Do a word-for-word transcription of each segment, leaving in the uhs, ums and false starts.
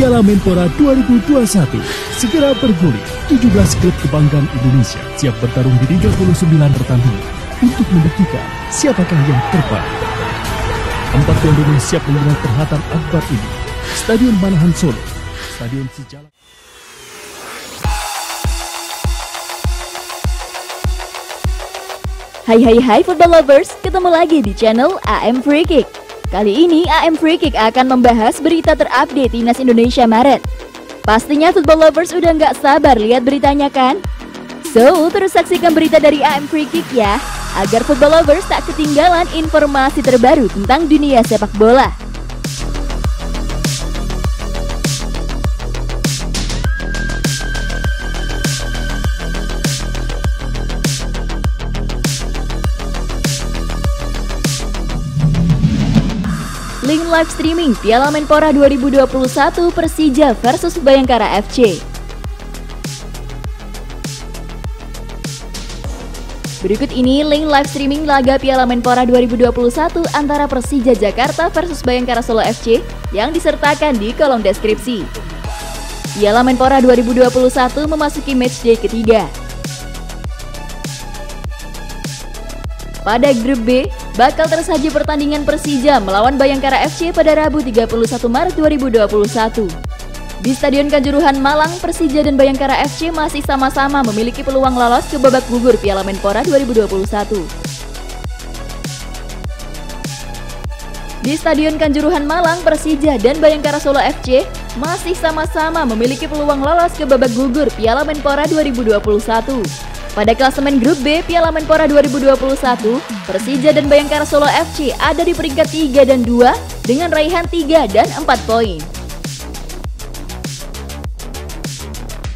Piala Menpora dua ribu dua puluh satu. Segera bergulir, tujuh belas klub kebanggaan Indonesia siap bertarung di tiga puluh sembilan pertandingan untuk membuktikan siapakah yang terbaik. Empat kontingen siap menggunakan perhatian akbar ini. Stadion Manahan Solo, Stadion Sijalak. Hai hai hai football lovers, ketemu lagi di channel A M Free Kick. Kali ini A M Free Kick akan membahas berita terupdate timnas Indonesia Maret. Pastinya football lovers udah nggak sabar lihat beritanya kan? So, terus saksikan berita dari A M Free Kick ya, agar football lovers tak ketinggalan informasi terbaru tentang dunia sepak bola. Link live streaming Piala Menpora dua ribu dua puluh satu Persija versus Bhayangkara F C. Berikut ini link live streaming laga Piala Menpora dua ribu dua puluh satu antara Persija Jakarta versus Bhayangkara Solo F C yang disertakan di kolom deskripsi. Piala Menpora dua ribu dua puluh satu memasuki matchday ketiga. Pada grup B, bakal tersaji pertandingan Persija melawan Bhayangkara F C pada Rabu tiga puluh satu Maret dua ribu dua puluh satu. Di Stadion Kanjuruhan Malang, Persija dan Bhayangkara F C masih sama-sama memiliki peluang lolos ke babak gugur Piala Menpora dua ribu dua puluh satu. Di Stadion Kanjuruhan Malang, Persija dan Bhayangkara Solo F C masih sama-sama memiliki peluang lolos ke babak gugur Piala Menpora dua ribu dua puluh satu. Pada klasemen grup B Piala Menpora dua ribu dua puluh satu, Persija dan Bhayangkara Solo F C ada di peringkat tiga dan dua dengan raihan tiga dan empat poin.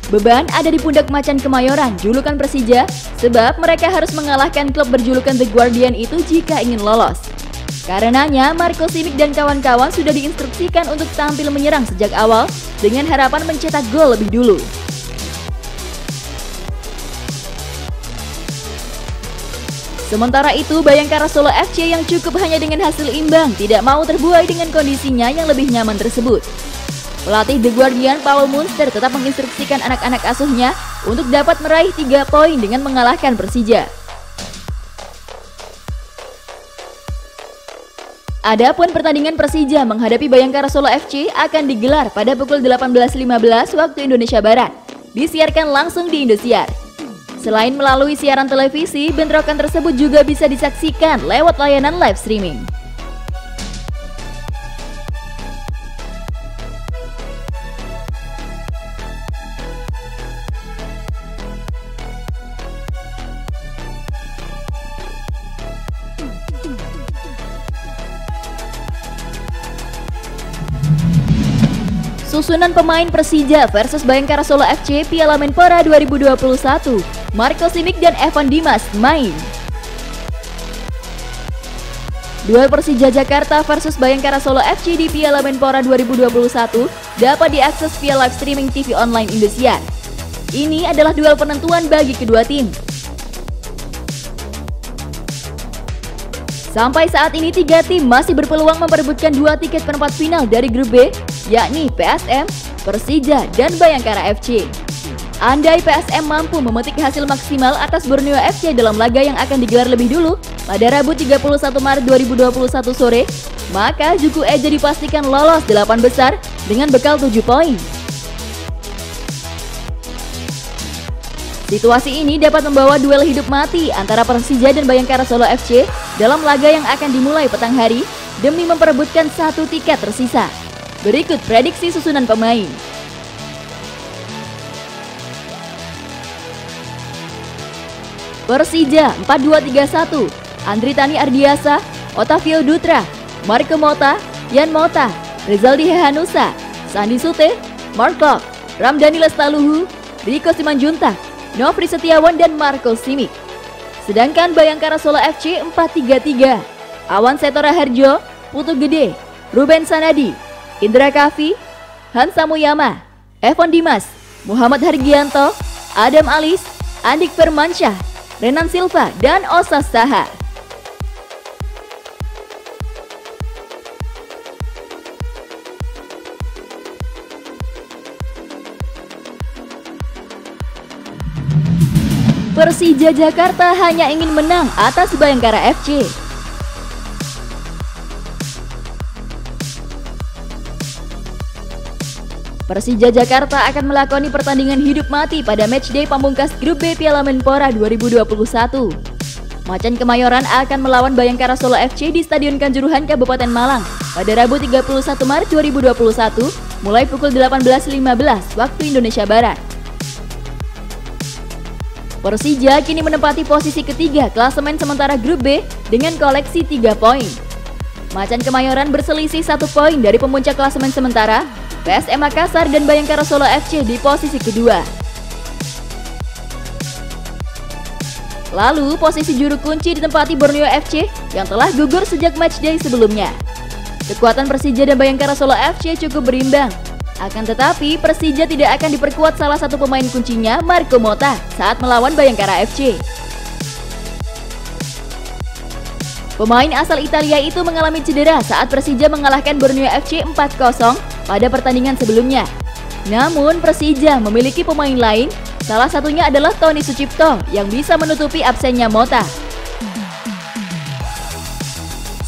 Beban ada di pundak Macan Kemayoran, julukan Persija, sebab mereka harus mengalahkan klub berjulukan The Guardian itu jika ingin lolos. Karenanya, Marko Simić dan kawan-kawan sudah diinstruksikan untuk tampil menyerang sejak awal dengan harapan mencetak gol lebih dulu. Sementara itu, Bhayangkara Solo F C yang cukup hanya dengan hasil imbang tidak mau terbuai dengan kondisinya yang lebih nyaman tersebut. Pelatih The Guardian Paul Munster tetap menginstruksikan anak-anak asuhnya untuk dapat meraih tiga poin dengan mengalahkan Persija. Adapun pertandingan Persija menghadapi Bhayangkara Solo F C akan digelar pada pukul delapan belas lima belas waktu Indonesia Barat, disiarkan langsung di Indosiar. Selain melalui siaran televisi, bentrokan tersebut juga bisa disaksikan lewat layanan live streaming. Susunan pemain Persija versus Bhayangkara Solo F C Piala Menpora dua ribu dua puluh satu. Marco Simić dan Evan Dimas main. Duel Persija Jakarta versus Bhayangkara Solo F C di Piala Menpora dua ribu dua puluh satu dapat diakses via live streaming T V online Indosiar. Ini adalah duel penentuan bagi kedua tim. Sampai saat ini tiga tim masih berpeluang memperebutkan dua tiket perempat final dari grup B, yakni P S M, Persija, dan Bhayangkara F C. Andai P S M mampu memetik hasil maksimal atas Borneo F C dalam laga yang akan digelar lebih dulu pada Rabu tiga puluh satu Maret dua ribu dua puluh satu sore, maka Juku Eja dipastikan lolos delapan besar dengan bekal tujuh poin. Situasi ini dapat membawa duel hidup mati antara Persija dan Bhayangkara Solo F C dalam laga yang akan dimulai petang hari demi memperebutkan satu tiket tersisa. Berikut prediksi susunan pemain. Persija empat dua tiga satu, Andri Tani Ardiasa, Otavio Dutra, Marco Motta, Ian Mota, Rezaldi Hehanusa, Sandi Sute, Marko, Ramdani Lestaluhu, Riko Simanjunta, Novri Setiawan, dan Marko Simić. Sedangkan Bhayangkara Solo F C empat tiga tiga, Awan Setora Herjo, Putu Gede, Ruben Sanadi, Indra Kafi, Hansa Muyama, Evan Dimas, Muhammad Hargianto, Adam Alis, Andik Firmansyah, Renan Silva, dan Osa Saha. Persija Jakarta hanya ingin menang atas Bhayangkara F C. Persija Jakarta akan melakoni pertandingan hidup mati pada matchday pamungkas Grup B Piala Menpora dua ribu dua puluh satu. Macan Kemayoran akan melawan Bhayangkara Solo F C di Stadion Kanjuruhan, Kabupaten Malang pada Rabu tiga puluh satu Maret dua ribu dua puluh satu mulai pukul delapan belas lima belas waktu Indonesia Barat. Persija kini menempati posisi ketiga klasemen sementara Grup B dengan koleksi tiga poin. Macan Kemayoran berselisih satu poin dari pemuncak klasemen sementara, P S M Makassar dan Bhayangkara Solo F C di posisi kedua. Lalu posisi juru kunci ditempati Borneo F C yang telah gugur sejak matchday sebelumnya. Kekuatan Persija dan Bhayangkara Solo F C cukup berimbang. Akan tetapi Persija tidak akan diperkuat salah satu pemain kuncinya, Marco Motta, saat melawan Bhayangkara F C. Pemain asal Italia itu mengalami cedera saat Persija mengalahkan Borneo F C empat nol pada pertandingan sebelumnya. Namun Persija memiliki pemain lain, salah satunya adalah Tony Sucipto yang bisa menutupi absennya Motta.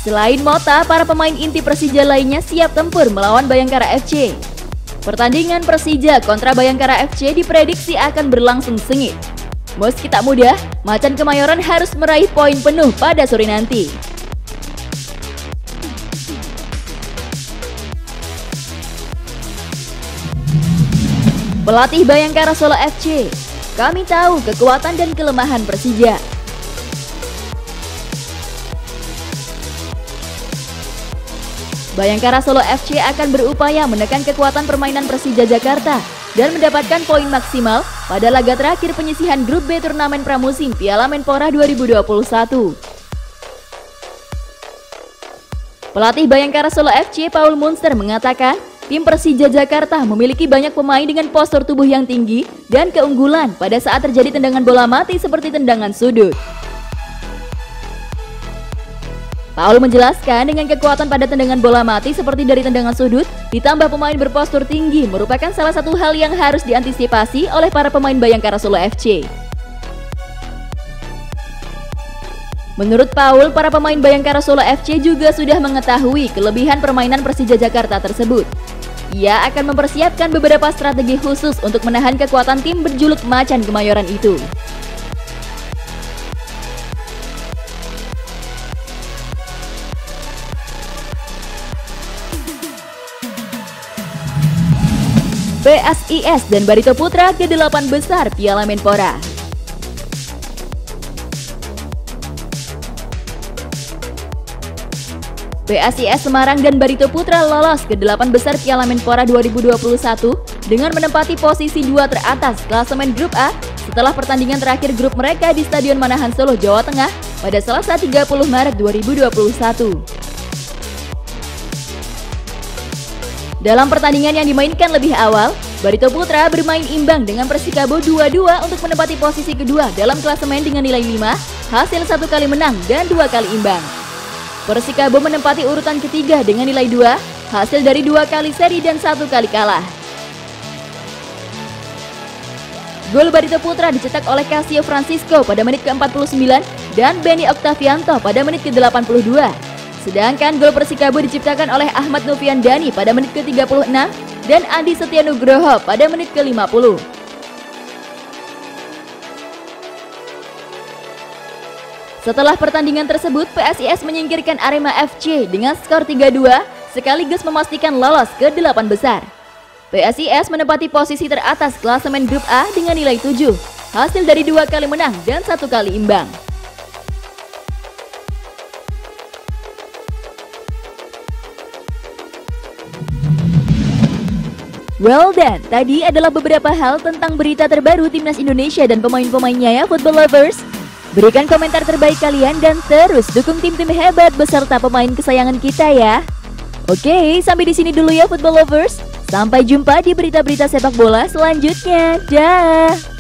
Selain Motta, para pemain inti Persija lainnya siap tempur melawan Bhayangkara F C. Pertandingan Persija kontra Bhayangkara F C diprediksi akan berlangsung sengit. Meski tak mudah, Macan Kemayoran harus meraih poin penuh pada sore nanti. Pelatih Bhayangkara Solo F C, kami tahu kekuatan dan kelemahan Persija. Bhayangkara Solo F C akan berupaya menekan kekuatan permainan Persija Jakarta dan mendapatkan poin maksimal pada laga terakhir penyisihan Grup B Turnamen Pramusim Piala Menpora dua ribu dua puluh satu. Pelatih Bhayangkara Solo F C, Paul Munster, mengatakan tim Persija Jakarta memiliki banyak pemain dengan postur tubuh yang tinggi dan keunggulan pada saat terjadi tendangan bola mati seperti tendangan sudut. Paul menjelaskan dengan kekuatan pada tendangan bola mati seperti dari tendangan sudut, ditambah pemain berpostur tinggi merupakan salah satu hal yang harus diantisipasi oleh para pemain Bhayangkara Solo F C. Menurut Paul, para pemain Bhayangkara Solo F C juga sudah mengetahui kelebihan permainan Persija Jakarta tersebut. Ia akan mempersiapkan beberapa strategi khusus untuk menahan kekuatan tim berjuluk Macan Kemayoran itu. P S I S dan Barito Putra ke delapan besar Piala Menpora. P S I S Semarang dan Barito Putra lolos ke delapan besar Piala Menpora dua ribu dua puluh satu dengan menempati posisi dua teratas klasemen Grup A setelah pertandingan terakhir grup mereka di Stadion Manahan Solo, Jawa Tengah pada Selasa tiga puluh Maret dua ribu dua puluh satu. Dalam pertandingan yang dimainkan lebih awal, Barito Putra bermain imbang dengan Persikabo dua dua untuk menempati posisi kedua dalam klasemen dengan nilai lima, hasil satu kali menang dan dua kali imbang. Persikabo menempati urutan ketiga dengan nilai dua, hasil dari dua kali seri dan satu kali kalah. Gol Barito Putra dicetak oleh Casio Francisco pada menit ke empat puluh sembilan dan Benny Oktavianto pada menit ke delapan puluh dua. Sedangkan gol Persikabo diciptakan oleh Ahmad Novian Dani pada menit ke tiga puluh enam dan Andi Setianugroho pada menit ke lima puluh. Setelah pertandingan tersebut, P S I S menyingkirkan Arema F C dengan skor tiga dua sekaligus memastikan lolos ke delapan besar. P S I S menempati posisi teratas klasemen Grup A dengan nilai tujuh, hasil dari dua kali menang dan satu kali imbang. Well done, tadi adalah beberapa hal tentang berita terbaru timnas Indonesia dan pemain-pemainnya ya, football lovers. Berikan komentar terbaik kalian dan terus dukung tim-tim hebat beserta pemain kesayangan kita ya. Oke, sampai di sini dulu ya football lovers. Sampai jumpa di berita-berita sepak bola selanjutnya. Dah.